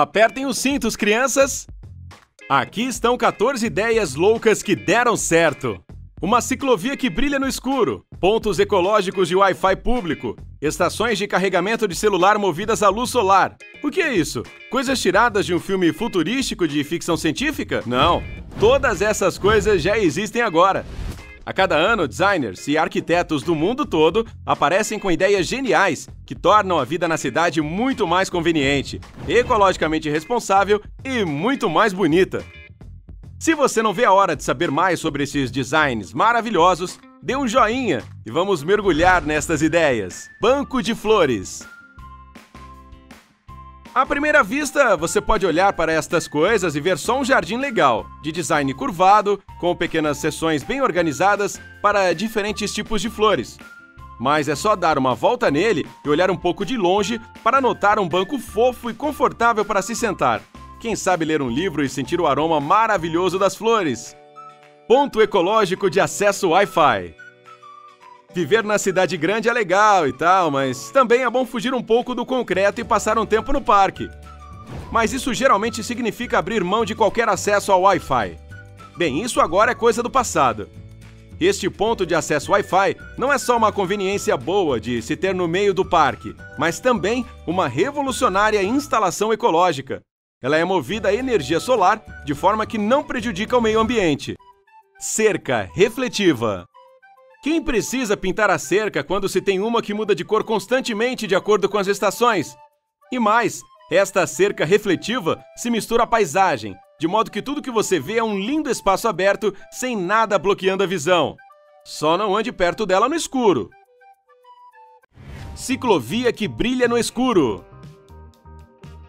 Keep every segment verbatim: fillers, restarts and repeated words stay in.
Apertem os cintos, crianças! Aqui estão quatorze ideias loucas que deram certo. Uma ciclovia que brilha no escuro, pontos ecológicos de Wi-Fi público, estações de carregamento de celular movidas à luz solar. O que é isso? Coisas tiradas de um filme futurístico de ficção científica? Não. Todas essas coisas já existem agora. A cada ano, designers e arquitetos do mundo todo aparecem com ideias geniais que tornam a vida na cidade muito mais conveniente, ecologicamente responsável e muito mais bonita. Se você não vê a hora de saber mais sobre esses designs maravilhosos, dê um joinha e vamos mergulhar nestas ideias. Banco de flores. À primeira vista, você pode olhar para estas coisas e ver só um jardim legal, de design curvado, com pequenas seções bem organizadas para diferentes tipos de flores. Mas é só dar uma volta nele e olhar um pouco de longe para notar um banco fofo e confortável para se sentar. Quem sabe ler um livro e sentir o aroma maravilhoso das flores? Ponto ecológico de acesso Wi-Fi. Viver na cidade grande é legal e tal, mas também é bom fugir um pouco do concreto e passar um tempo no parque. Mas isso geralmente significa abrir mão de qualquer acesso ao Wi-Fi. Bem, isso agora é coisa do passado. Este ponto de acesso Wi-Fi não é só uma conveniência boa de se ter no meio do parque, mas também uma revolucionária instalação ecológica. Ela é movida a energia solar, de forma que não prejudica o meio ambiente. Cerca refletiva. Quem precisa pintar a cerca quando se tem uma que muda de cor constantemente de acordo com as estações? E mais, esta cerca refletiva se mistura à paisagem, de modo que tudo que você vê é um lindo espaço aberto, sem nada bloqueando a visão. Só não ande perto dela no escuro. Ciclovia que brilha no escuro.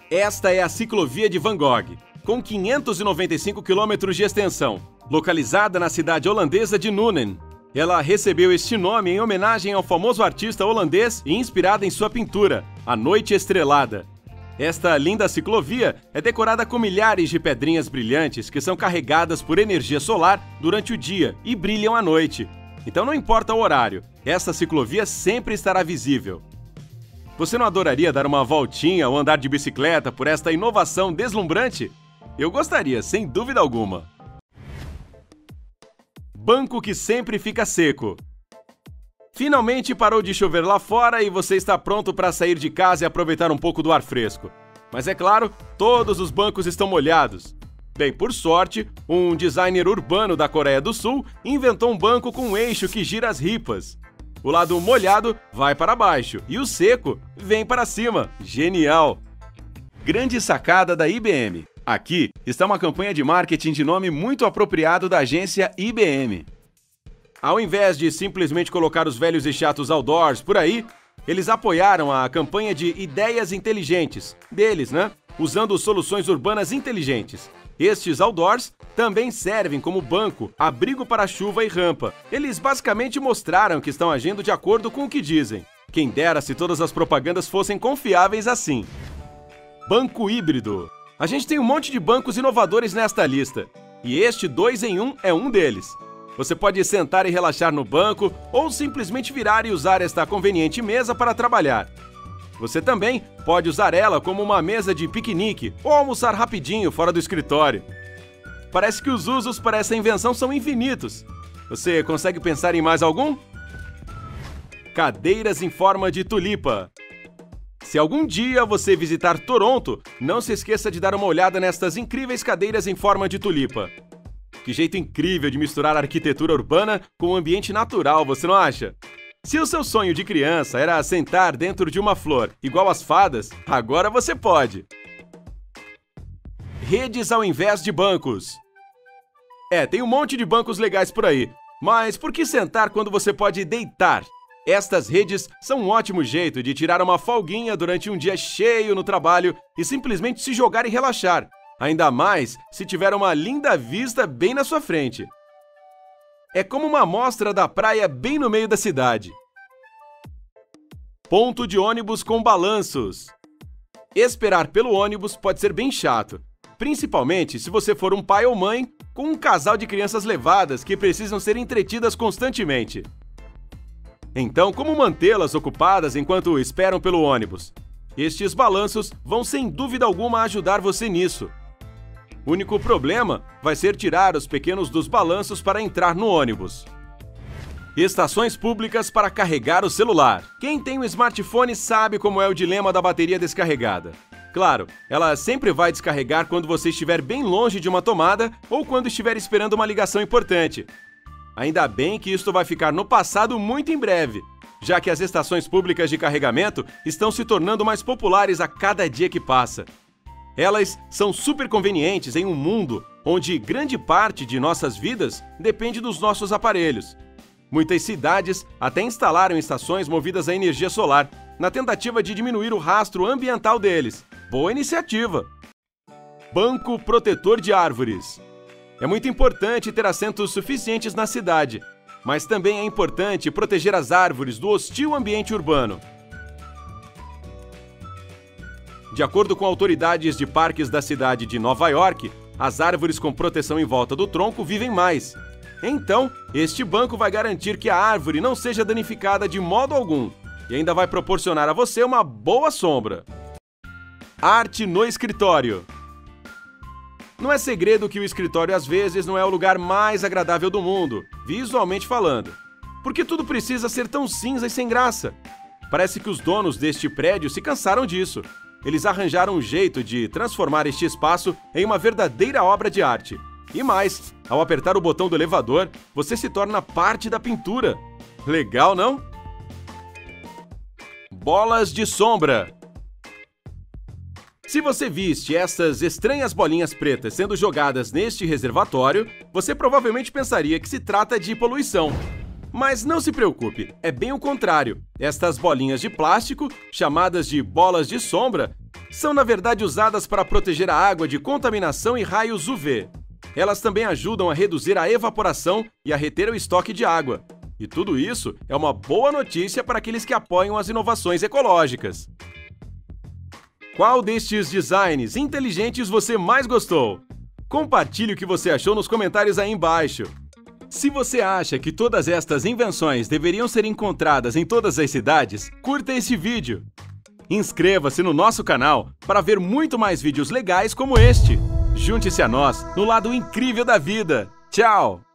Esta é a ciclovia de Van Gogh, com quinhentos e noventa e cinco quilômetros de extensão, localizada na cidade holandesa de Nuenen. Ela recebeu este nome em homenagem ao famoso artista holandês e inspirada em sua pintura, A Noite Estrelada. Esta linda ciclovia é decorada com milhares de pedrinhas brilhantes que são carregadas por energia solar durante o dia e brilham à noite. Então não importa o horário, esta ciclovia sempre estará visível. Você não adoraria dar uma voltinha ou andar de bicicleta por esta inovação deslumbrante? Eu gostaria, sem dúvida alguma. Banco que sempre fica seco. Finalmente parou de chover lá fora e você está pronto para sair de casa e aproveitar um pouco do ar fresco. Mas é claro, todos os bancos estão molhados. Bem, por sorte, um designer urbano da Coreia do Sul inventou um banco com um eixo que gira as ripas. O lado molhado vai para baixo e o seco vem para cima. Genial! Grande sacada da I B M. Aqui está uma campanha de marketing de nome muito apropriado da agência I B M. Ao invés de simplesmente colocar os velhos e chatos outdoors por aí, eles apoiaram a campanha de ideias inteligentes, deles, né? Usando soluções urbanas inteligentes. Estes outdoors também servem como banco, abrigo para chuva e rampa. Eles basicamente mostraram que estão agindo de acordo com o que dizem. Quem dera se todas as propagandas fossem confiáveis assim. Banco híbrido. A gente tem um monte de bancos inovadores nesta lista. E este dois em um é um deles. Você pode sentar e relaxar no banco ou simplesmente virar e usar esta conveniente mesa para trabalhar. Você também pode usar ela como uma mesa de piquenique ou almoçar rapidinho fora do escritório. Parece que os usos para essa invenção são infinitos. Você consegue pensar em mais algum? Cadeiras em forma de tulipa. Se algum dia você visitar Toronto, não se esqueça de dar uma olhada nestas incríveis cadeiras em forma de tulipa. Que jeito incrível de misturar a arquitetura urbana com o ambiente natural, você não acha? Se o seu sonho de criança era sentar dentro de uma flor, igual as fadas, agora você pode! Redes ao invés de bancos. É, tem um monte de bancos legais por aí, mas por que sentar quando você pode deitar? Estas redes são um ótimo jeito de tirar uma folguinha durante um dia cheio no trabalho e simplesmente se jogar e relaxar, ainda mais se tiver uma linda vista bem na sua frente. É como uma amostra da praia bem no meio da cidade. Ponto de ônibus com balanços. Esperar pelo ônibus pode ser bem chato, principalmente se você for um pai ou mãe com um casal de crianças levadas que precisam ser entretidas constantemente. Então, como mantê-las ocupadas enquanto esperam pelo ônibus? Estes balanços vão sem dúvida alguma ajudar você nisso. O único problema vai ser tirar os pequenos dos balanços para entrar no ônibus. Estações públicas para carregar o celular. Quem tem um smartphone sabe como é o dilema da bateria descarregada. Claro, ela sempre vai descarregar quando você estiver bem longe de uma tomada ou quando estiver esperando uma ligação importante. Ainda bem que isto vai ficar no passado muito em breve, já que as estações públicas de carregamento estão se tornando mais populares a cada dia que passa. Elas são super convenientes em um mundo onde grande parte de nossas vidas depende dos nossos aparelhos. Muitas cidades até instalaram estações movidas a energia solar, na tentativa de diminuir o rastro ambiental deles. Boa iniciativa! Banco protetor de árvores. É muito importante ter assentos suficientes na cidade, mas também é importante proteger as árvores do hostil ambiente urbano. De acordo com autoridades de parques da cidade de Nova York, as árvores com proteção em volta do tronco vivem mais. Então, este banco vai garantir que a árvore não seja danificada de modo algum e ainda vai proporcionar a você uma boa sombra. Arte no escritório. Não é segredo que o escritório às vezes não é o lugar mais agradável do mundo, visualmente falando, porque tudo precisa ser tão cinza e sem graça. Parece que os donos deste prédio se cansaram disso. Eles arranjaram um jeito de transformar este espaço em uma verdadeira obra de arte. E mais, ao apertar o botão do elevador, você se torna parte da pintura. Legal, não? Bolas de sombra. Se você viste essas estranhas bolinhas pretas sendo jogadas neste reservatório, você provavelmente pensaria que se trata de poluição. Mas não se preocupe, é bem o contrário. Estas bolinhas de plástico, chamadas de bolas de sombra, são na verdade usadas para proteger a água de contaminação e raios U V. Elas também ajudam a reduzir a evaporação e a reter o estoque de água. E tudo isso é uma boa notícia para aqueles que apoiam as inovações ecológicas. Qual destes designs inteligentes você mais gostou? Compartilhe o que você achou nos comentários aí embaixo. Se você acha que todas estas invenções deveriam ser encontradas em todas as cidades, curta este vídeo. Inscreva-se no nosso canal para ver muito mais vídeos legais como este. Junte-se a nós no lado incrível da vida. Tchau!